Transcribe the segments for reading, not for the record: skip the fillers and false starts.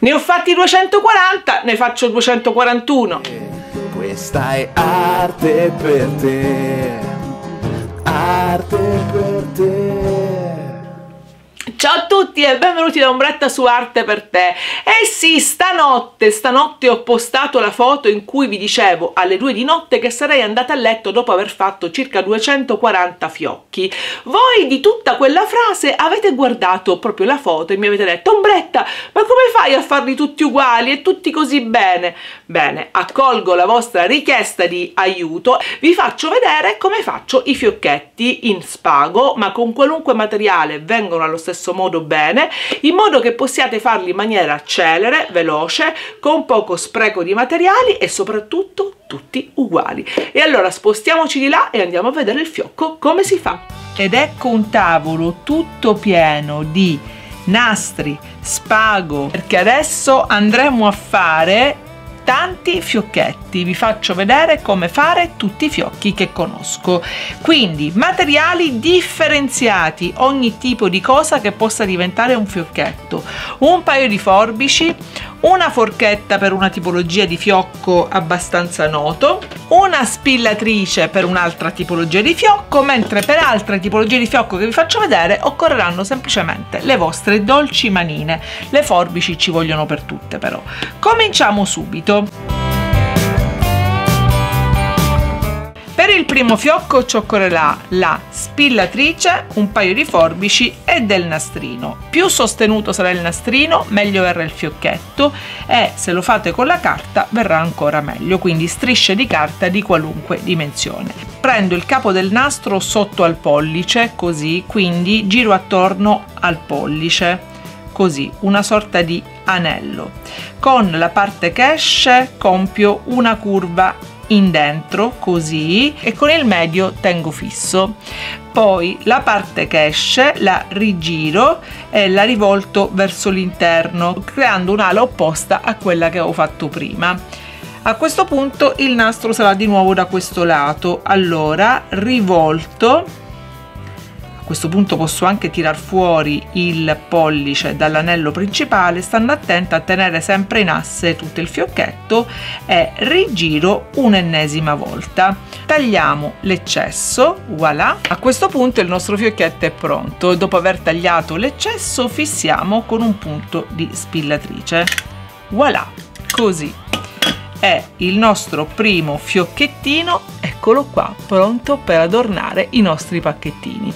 Ne ho fatti 240, ne faccio 241. Questa è arte per te. Arte per te. Ciao a tutti e benvenuti da Ombretta su Arte per te. Eh sì, stanotte ho postato la foto in cui vi dicevo alle 2 di notte che sarei andata a letto dopo aver fatto circa 240 fiocchi. Voi di tutta quella frase avete guardato proprio la foto e mi avete detto: Ombretta, ma come fai a farli tutti uguali e tutti così bene? Bene, accolgo la vostra richiesta di aiuto, vi faccio vedere come faccio i fiocchetti in spago, ma con qualunque materiale vengono allo stesso modo bene, in modo che possiate farli in maniera celere, veloce, con poco spreco di materiali e soprattutto tutti uguali. E allora spostiamoci di là e andiamo a vedere il fiocco come si fa. Ed ecco un tavolo tutto pieno di nastri, spago, perché adesso andremo a fare tanti fiocchetti. Vi faccio vedere come fare tutti i fiocchi che conosco. Quindi materiali differenziati, ogni tipo di cosa che possa diventare un fiocchetto, un paio di forbici, una forchetta per una tipologia di fiocco abbastanza noto, una spillatrice per un'altra tipologia di fiocco, mentre per altre tipologie di fiocco che vi faccio vedere occorreranno semplicemente le vostre dolci manine. Le forbici ci vogliono per tutte, però. Cominciamo subito. Per il primo fiocco ci occorrerà la spillatrice, un paio di forbici e del nastrino. Più sostenuto sarà il nastrino, meglio verrà il fiocchetto, e se lo fate con la carta verrà ancora meglio, quindi strisce di carta di qualunque dimensione. Prendo il capo del nastro sotto al pollice, così, quindi giro attorno al pollice, così, una sorta di anello. Con la parte che esce compio una curva in dentro, così, e con il medio tengo fisso. Poi la parte che esce la rigiro e la rivolto verso l'interno, creando un'ala opposta a quella che avevo fatto prima. A questo punto il nastro sarà di nuovo da questo lato, allora rivolto. A questo punto posso anche tirar fuori il pollice dall'anello principale, stando attenta a tenere sempre in asse tutto il fiocchetto, e rigiro un'ennesima volta. Tagliamo l'eccesso, voilà. A questo punto il nostro fiocchetto è pronto. Dopo aver tagliato l'eccesso fissiamo con un punto di spillatrice, voilà, così. È il nostro primo fiocchettino, eccolo qua, pronto per adornare i nostri pacchettini.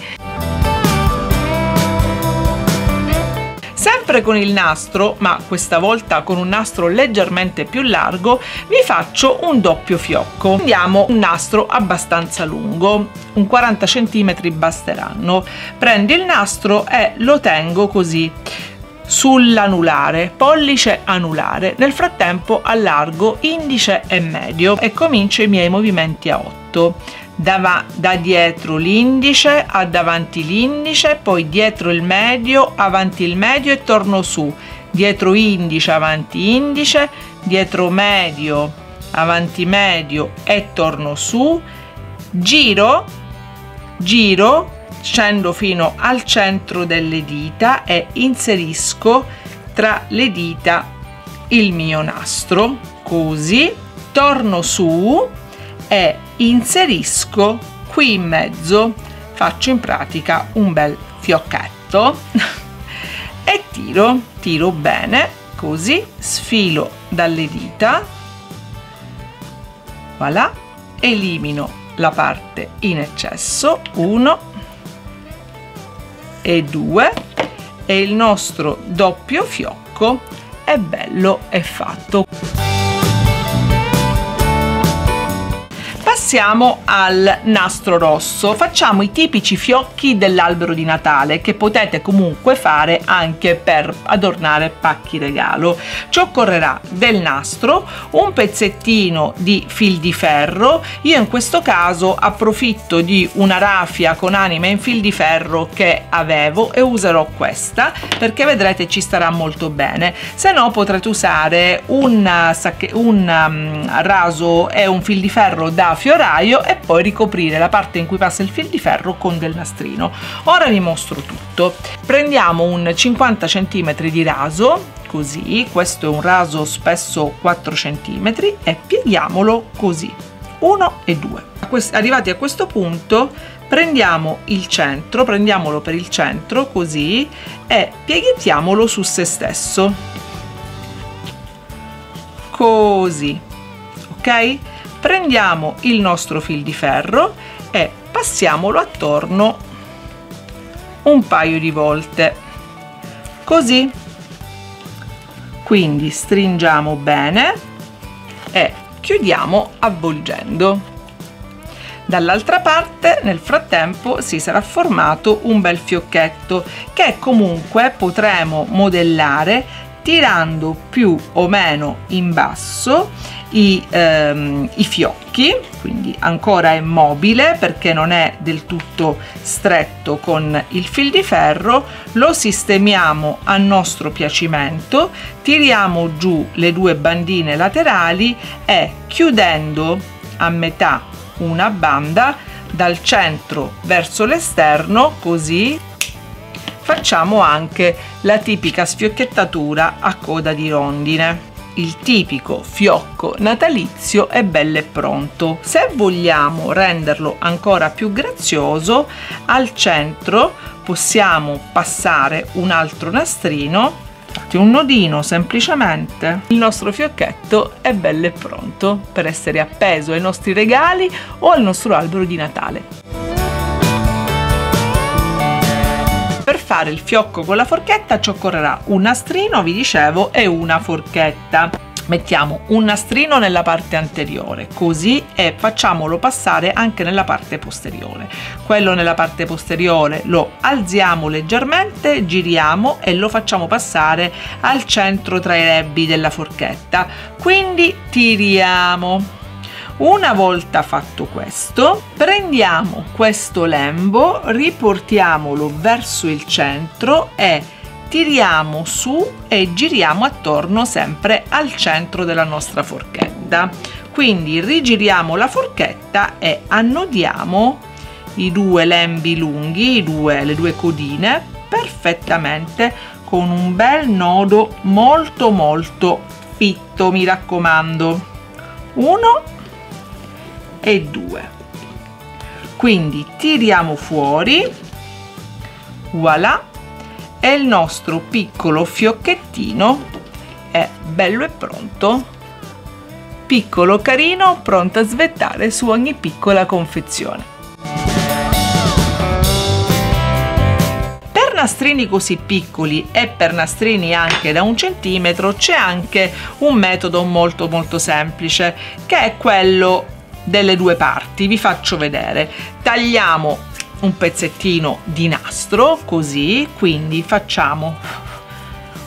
Sempre con il nastro, ma questa volta con un nastro leggermente più largo, vi faccio un doppio fiocco. Prendiamo un nastro abbastanza lungo, un 40 cm basteranno. Prendo il nastro e lo tengo così sull'anulare, pollice anulare. Nel frattempo allargo indice e medio e comincio i miei movimenti a 8. Da dietro l'indice a davanti l'indice, poi dietro il medio, avanti il medio e torno su, dietro indice, avanti indice, dietro medio, avanti medio e torno su, giro, giro, scendo fino al centro delle dita e inserisco tra le dita il mio nastro, così, torno su e inserisco qui in mezzo, faccio in pratica un bel fiocchetto e tiro bene, così, sfilo dalle dita, voilà, elimino la parte in eccesso, 1 e 2, e il nostro doppio fiocco è bello e fatto. Passiamo al nastro rosso, facciamo i tipici fiocchi dell'albero di Natale che potete comunque fare anche per adornare pacchi regalo. Ci occorrerà del nastro, un pezzettino di fil di ferro, io in questo caso approfitto di una raffia con anima in fil di ferro che avevo e userò questa perché vedrete ci starà molto bene, se no potrete usare un raso e un fil di ferro da fiorare e poi ricoprire la parte in cui passa il fil di ferro con del nastrino. Ora vi mostro tutto. Prendiamo un 50 cm di raso, così, questo è un raso spesso 4 cm e pieghiamolo così, 1 e 2. Arrivati a questo punto prendiamo il centro, prendiamolo per il centro così e pieghettiamolo su se stesso, così, ok? Prendiamo il nostro fil di ferro e passiamolo attorno un paio di volte, così. Quindi stringiamo bene e chiudiamo avvolgendo. Dall'altra parte nel frattempo si sarà formato un bel fiocchetto che comunque potremo modellare tirando più o meno in basso i fiocchi, quindi ancora è mobile perché non è del tutto stretto con il fil di ferro, lo sistemiamo a nostro piacimento, tiriamo giù le due bandine laterali e chiudendo a metà una banda dal centro verso l'esterno così facciamo anche la tipica sfiocchettatura a coda di rondine. Il tipico fiocco natalizio è bello e pronto. Se vogliamo renderlo ancora più grazioso, al centro possiamo passare un altro nastrino, un nodino semplicemente. Il nostro fiocchetto è bello e pronto per essere appeso ai nostri regali o al nostro albero di Natale. Per fare il fiocco con la forchetta ci occorrerà un nastrino, vi dicevo, e una forchetta. Mettiamo un nastrino nella parte anteriore così e facciamolo passare anche nella parte posteriore. Quello nella parte posteriore lo alziamo leggermente, giriamo e lo facciamo passare al centro tra i rebbi della forchetta, quindi tiriamo. Una volta fatto questo, prendiamo questo lembo, riportiamolo verso il centro e tiriamo su e giriamo attorno sempre al centro della nostra forchetta. Quindi rigiriamo la forchetta e annodiamo i due lembi lunghi, le due codine, perfettamente con un bel nodo molto fitto, mi raccomando. 1 e 2. Quindi tiriamo fuori, voilà, e il nostro piccolo fiocchettino è bello e pronto, piccolo carino, pronto a svettare su ogni piccola confezione. Per nastrini così piccoli e per nastrini anche da 1 centimetro c'è anche un metodo molto semplice che è quello delle due parti. Vi faccio vedere. Tagliamo un pezzettino di nastro così, quindi facciamo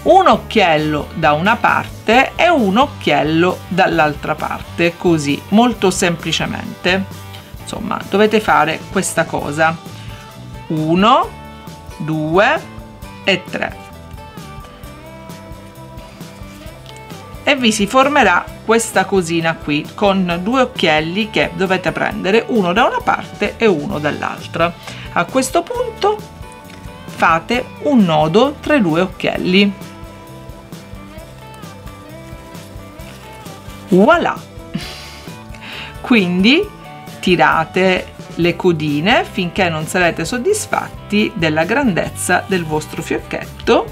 un occhiello da una parte e un occhiello dall'altra parte così, molto semplicemente. Insomma, dovete fare questa cosa: 1, 2 e 3 e vi si formerà questa cosina qui con due occhielli che dovete prendere, uno da una parte e uno dall'altra. A questo punto fate un nodo tra i due occhielli, voilà. Quindi tirate le codine finché non sarete soddisfatti della grandezza del vostro fiocchetto,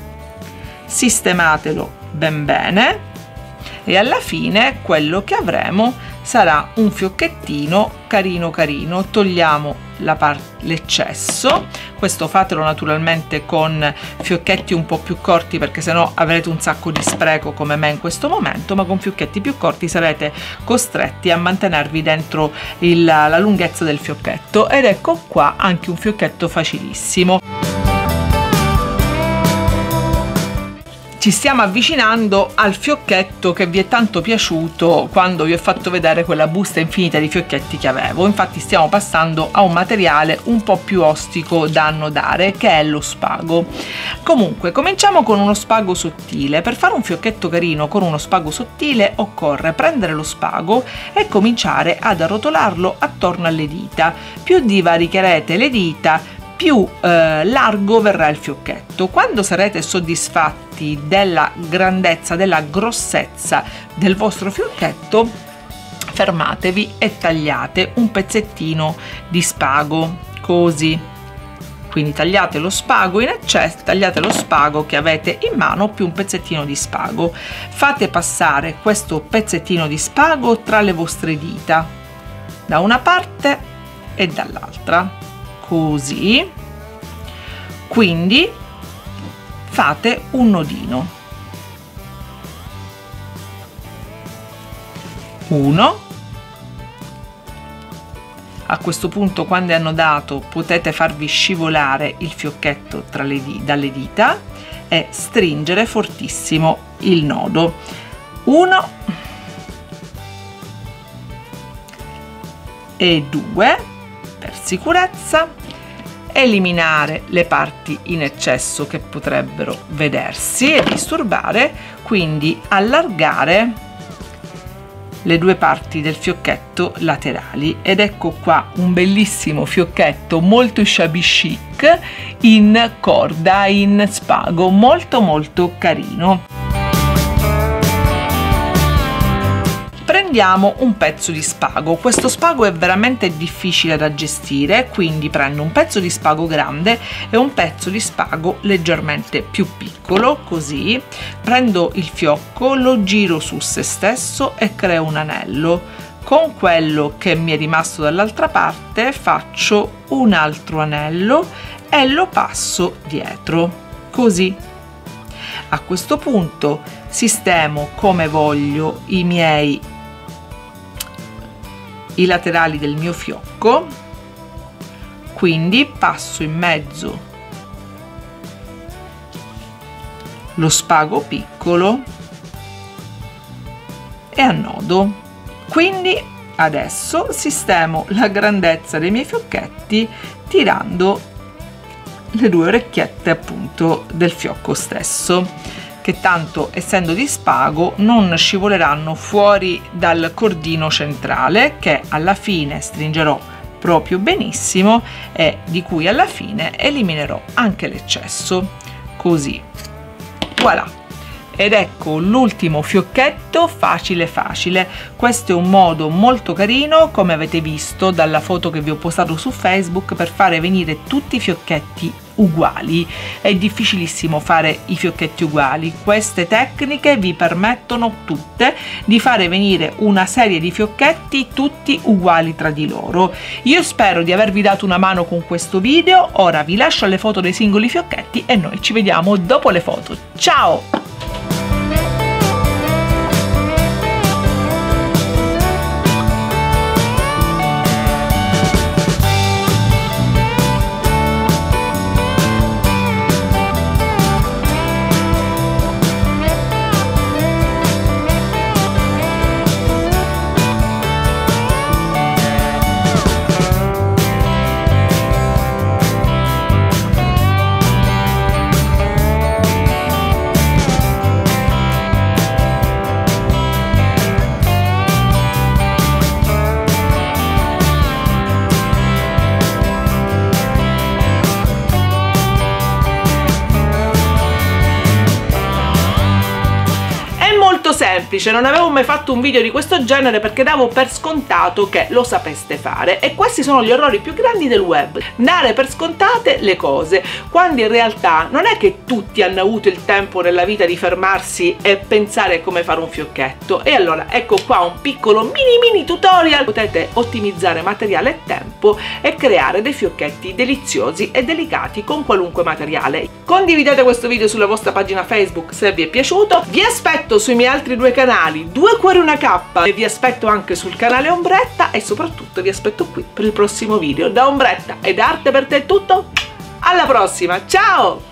sistematelo ben bene e alla fine quello che avremo sarà un fiocchettino carino. Togliamo l'eccesso. Questo fatelo naturalmente con fiocchetti un po' più corti perché sennò avrete un sacco di spreco come me in questo momento, ma con fiocchetti più corti sarete costretti a mantenervi dentro la lunghezza del fiocchetto. Ed ecco qua anche un fiocchetto facilissimo. Ci stiamo avvicinando al fiocchetto che vi è tanto piaciuto quando vi ho fatto vedere quella busta infinita di fiocchetti che avevo. Infatti stiamo passando a un materiale un po' più ostico da annodare che è lo spago. Comunque cominciamo con uno spago sottile. Per fare un fiocchetto carino con uno spago sottile occorre prendere lo spago e cominciare ad arrotolarlo attorno alle dita. Più divaricherete le dita più largo verrà il fiocchetto. Quando sarete soddisfatti della grandezza, della grossezza del vostro fiocchetto, fermatevi e tagliate un pezzettino di spago, così. Quindi tagliate lo spago in eccesso, tagliate lo spago che avete in mano più un pezzettino di spago. Fate passare questo pezzettino di spago tra le vostre dita, da una parte e dall'altra, così. Quindi fate un nodino. 1. A questo punto, quando è annodato, potete farvi scivolare il fiocchetto tra le dalle dita e stringere fortissimo il nodo. 1 e 2 per sicurezza. Eliminare le parti in eccesso che potrebbero vedersi e disturbare, quindi allargare le due parti del fiocchetto laterali, ed ecco qua un bellissimo fiocchetto molto shabby chic in corda, in spago, molto molto carino. Prendiamo un pezzo di spago. Questo spago è veramente difficile da gestire, quindi prendo un pezzo di spago grande e un pezzo di spago leggermente più piccolo, così. Prendo il fiocco, lo giro su se stesso e creo un anello. Con quello che mi è rimasto dall'altra parte faccio un altro anello e lo passo dietro, così. A questo punto sistemo come voglio i laterali del mio fiocco, quindi passo in mezzo lo spago piccolo e annodo. Quindi adesso sistemo la grandezza dei miei fiocchetti tirando le due orecchiette appunto del fiocco stesso, che tanto essendo di spago non scivoleranno fuori dal cordino centrale, che alla fine stringerò proprio benissimo e di cui alla fine eliminerò anche l'eccesso, così. Voilà! Ed ecco l'ultimo fiocchetto facile facile. Questo è un modo molto carino, come avete visto dalla foto che vi ho postato su Facebook, per fare venire tutti i fiocchetti uguali. È difficilissimo fare i fiocchetti uguali. Queste tecniche vi permettono tutte di fare venire una serie di fiocchetti tutti uguali tra di loro. Io spero di avervi dato una mano con questo video. Ora vi lascio alle foto dei singoli fiocchetti e noi ci vediamo dopo le foto. Ciao! Semplice, non avevo mai fatto un video di questo genere perché davo per scontato che lo sapeste fare, e questi sono gli errori più grandi del web: dare per scontate le cose, quando in realtà non è che tutti hanno avuto il tempo nella vita di fermarsi e pensare come fare un fiocchetto. E allora ecco qua un piccolo mini tutorial. Potete ottimizzare materiale e tempo e creare dei fiocchetti deliziosi e delicati con qualunque materiale. Condividete questo video sulla vostra pagina Facebook se vi è piaciuto. Vi aspetto sui miei altri due canali, Due Cuori Una K, e vi aspetto anche sul canale Ombretta, e soprattutto vi aspetto qui per il prossimo video. Da Ombretta ed Arte per te è tutto, alla prossima, ciao!